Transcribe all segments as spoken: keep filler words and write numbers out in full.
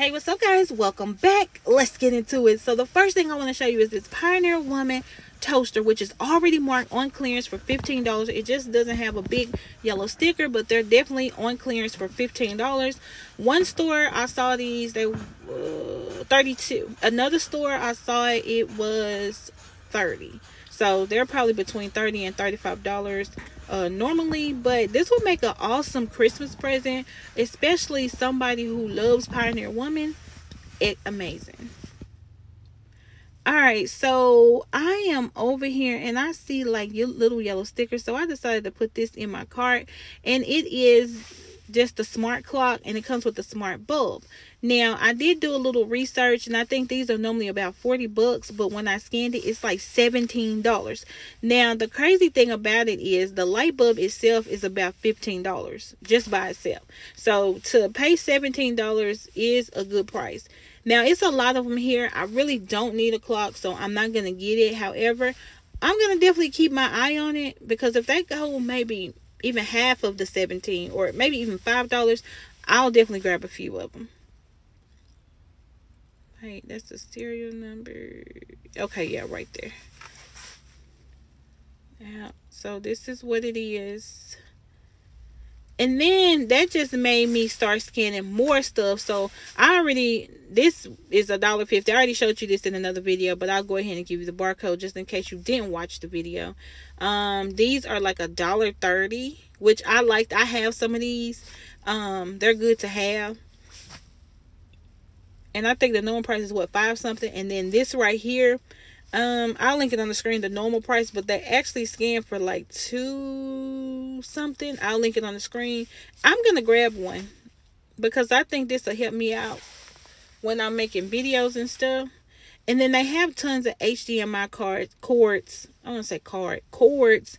Hey, what's up guys? Welcome back. Let's get into it. So the first thing I want to show you is this Pioneer Woman toaster, which is already marked on clearance for fifteen dollars. It just doesn't have a big yellow sticker, but they're definitely on clearance for fifteen dollars. One store I saw these, they uh, thirty-two. Another store I saw it, it was thirty. So they're probably between thirty dollars and thirty-five dollars uh, normally, but this would make an awesome Christmas present, especially somebody who loves Pioneer Woman. It's amazing. All right, so I am over here and I see like little yellow stickers, so I decided to put this in my cart, and it is just the smart clock, and it comes with a smart bulb. Now I did do a little research, and I think these are normally about forty bucks, but when I scanned it, it's like seventeen dollars. Now the crazy thing about it is the light bulb itself is about fifteen dollars just by itself, so to pay seventeen dollars is a good price. Now, it's a lot of them here. I really don't need a clock, so I'm not going to get it. However, I'm going to definitely keep my eye on it, because if they go maybe even half of the seventeen dollars or maybe even five dollars, I'll definitely grab a few of them. Hey, that's the serial number. Okay, yeah, right there. Yeah, so this is what it is. And then that just made me start scanning more stuff. So I already, this is a dollar fifty. I already showed you this in another video, but I'll go ahead and give you the barcode just in case you didn't watch the video. Um, these are like a dollar thirty, which I liked. I have some of these. Um, they're good to have. And I think the normal price is what, five something. And then this right here, um, I'll link it on the screen, the normal price, but they actually scan for like two something. I'll link it on the screen. I'm gonna grab one because I think this will help me out when I'm making videos and stuff. And then they have tons of H D M I cards, cords, I want to say card cords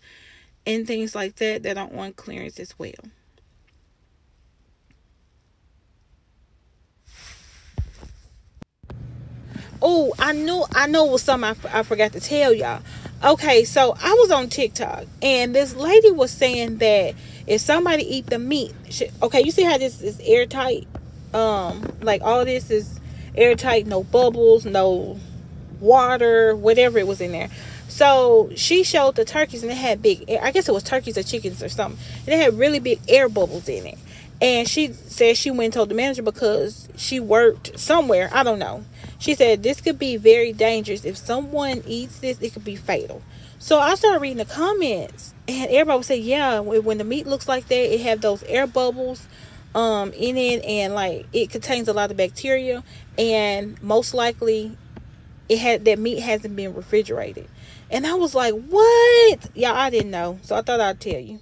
and things like that that are on clearance as well. Oh, I knew I know it was something I, I forgot to tell y'all. Okay, so I was on TikTok, and this lady was saying that if somebody eat the meat, she, okay, you see how this is airtight? Um, like all this is airtight, no bubbles, no water, whatever it was in there. So she showed the turkeys, and it had big, I guess it was turkeys or chickens or something. And it had really big air bubbles in it. And she said she went and told the manager because she worked somewhere. I don't know. She said this could be very dangerous. If someone eats this, it could be fatal. So I started reading the comments, and everybody would say, yeah, when the meat looks like that, it have those air bubbles um, in it, and like it contains a lot of bacteria, and most likely it had that meat hasn't been refrigerated. And I was like, what? Y'all, I didn't know. So I thought I'd tell you.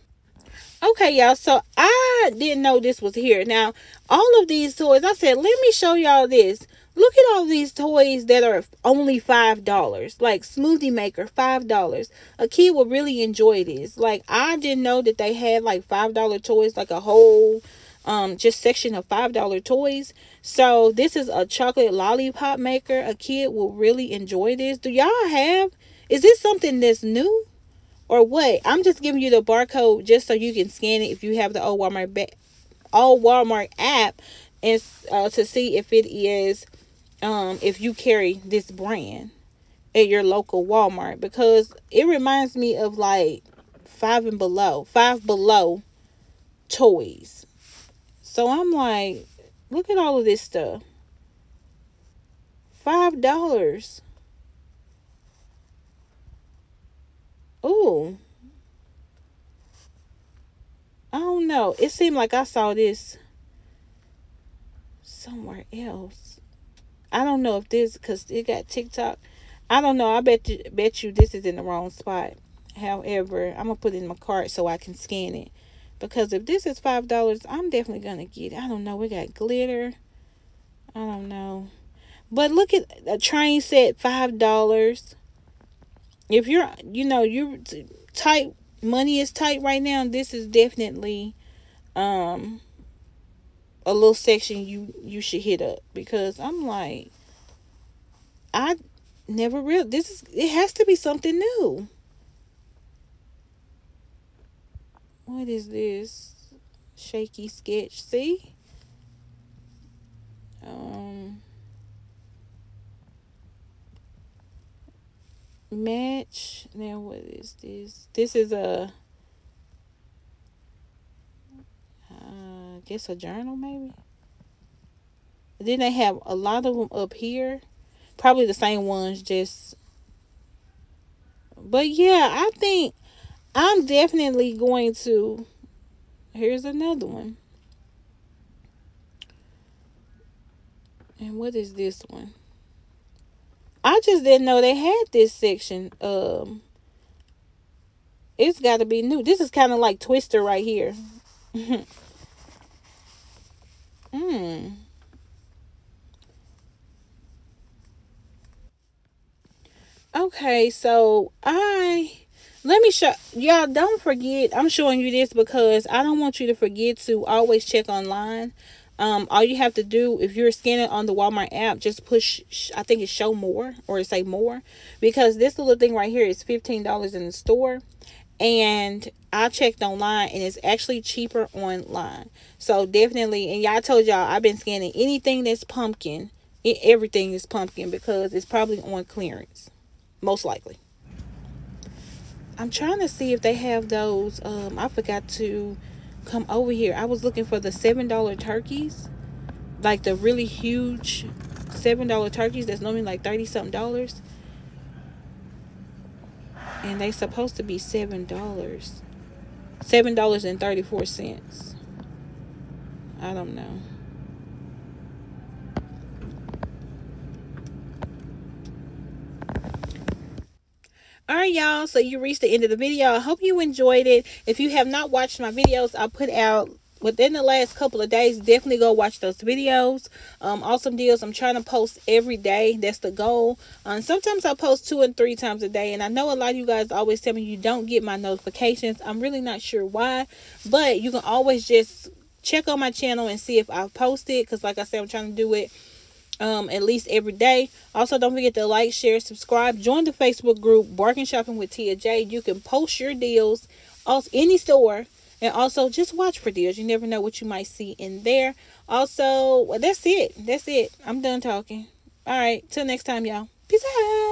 Okay, y'all, so I didn't know this was here. Now, all of these toys, I said, let me show y'all this. Look at all these toys that are only five dollars. Like, smoothie maker, five dollars. A kid would really enjoy this. Like, I didn't know that they had, like, five dollar toys, like a whole um, just section of five dollar toys. So, this is a chocolate lollipop maker. A kid will really enjoy this. Do y'all have, is this something that's new? Or what? I'm just giving you the barcode just so you can scan it if you have the old Walmart ba old Walmart app, and uh, to see if it is um, if you carry this brand at your local Walmart, because it reminds me of like Five and Below, Five Below toys. So I'm like, look at all of this stuff. Five dollars. Oh, I don't know. It seemed like I saw this somewhere else. I don't know if this, because it got TikTok. I don't know. I bet you, bet you this is in the wrong spot. However, I'm going to put it in my cart so I can scan it. Because if this is five dollars, I'm definitely going to get it. I don't know. We got glitter. I don't know. But look at a train set, five dollars. If you're, you know, you're tight, money is tight right now, this is definitely um, a little section you, you should hit up. Because I'm like, I never real. This is, it has to be something new. What is this? Shaky sketch, see? Um. match. Now what is this? This is a uh guess a journal maybe. Then they have a lot of them up here, probably the same ones, just but yeah, I think I'm definitely going to. Here's another one. And what is this one? I just didn't know they had this section. Um, it's got to be new. This is kind of like Twister right here. mm. Okay, so I... Let me show y'all. Don't forget, I'm showing you this because I don't want you to forget to always check online. Um, all you have to do if you're scanning on the Walmart app, just push, I think it's show more or say more, because this little thing right here is fifteen dollars in the store. And I checked online and it's actually cheaper online. So definitely, and y'all told y'all I've been scanning anything that's pumpkin. It, everything is pumpkin because it's probably on clearance, most likely. I'm trying to see if they have those. Um, I forgot to come over here. I was looking for the seven dollar turkeys. Like the really huge seven dollar turkeys that's normally like thirty something dollars. And they supposed to be seven dollars. seven dollars and thirty-four cents. I don't know. All right, y'all, so you reached the end of the video. I hope you enjoyed it. If you have not watched my videos I put out within the last couple of days, definitely go watch those videos. Um, awesome deals. I'm trying to post every day. That's the goal. Um, sometimes I post two and three times a day, and I know a lot of you guys always tell me you don't get my notifications. I'm really not sure why, but you can always just check on my channel and see if I've posted, because like I said, I'm trying to do it Um, at least every day. Also, don't forget to like, share, subscribe, join the Facebook group Bargain Shopping with Tia J. You can post your deals on any store, and also just watch for deals. You never know what you might see in there. Also, well, that's it. That's it. I'm done talking. All right, till next time, y'all. Peace out.